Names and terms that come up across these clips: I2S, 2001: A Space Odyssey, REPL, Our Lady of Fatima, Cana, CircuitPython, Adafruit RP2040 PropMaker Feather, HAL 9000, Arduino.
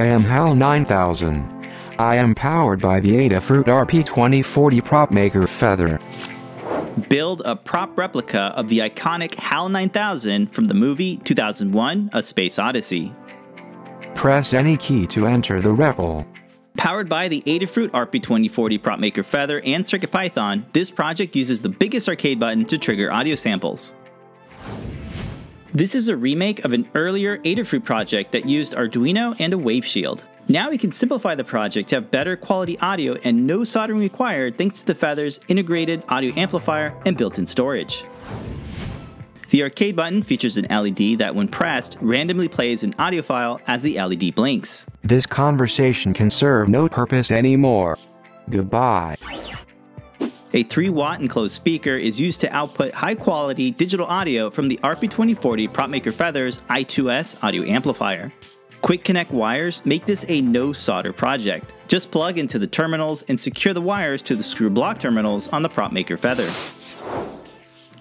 I am HAL 9000. I am powered by the Adafruit RP2040 PropMaker Feather. Build a prop replica of the iconic HAL 9000 from the movie 2001: A Space Odyssey. Press any key to enter the REPL. Powered by the Adafruit RP2040 PropMaker Feather and CircuitPython, this project uses the biggest arcade button to trigger audio samples. This is a remake of an earlier Adafruit project that used Arduino and a wave shield. Now we can simplify the project to have better quality audio and no soldering required thanks to the Feather's integrated audio amplifier and built-in storage. The arcade button features an LED that, when pressed, randomly plays an audio file as the LED blinks. This conversation can serve no purpose anymore. Goodbye. A 3-watt enclosed speaker is used to output high-quality digital audio from the RP2040 PropMaker Feather's I2S audio amplifier. Quick Connect wires make this a no-solder project. Just plug into the terminals and secure the wires to the screw block terminals on the PropMaker Feather.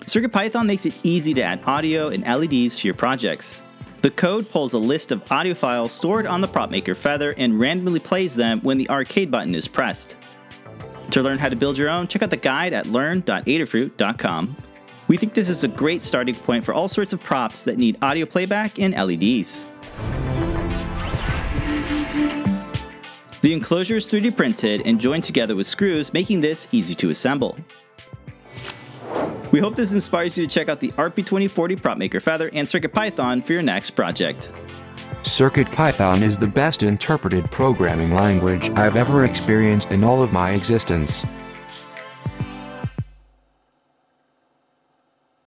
CircuitPython makes it easy to add audio and LEDs to your projects. The code pulls a list of audio files stored on the PropMaker Feather and randomly plays them when the arcade button is pressed. To learn how to build your own, check out the guide at learn.adafruit.com. We think this is a great starting point for all sorts of props that need audio playback and LEDs. The enclosure is 3D printed and joined together with screws, making this easy to assemble. We hope this inspires you to check out the RP2040 PropMaker Feather and CircuitPython for your next project. CircuitPython is the best interpreted programming language I've ever experienced in all of my existence.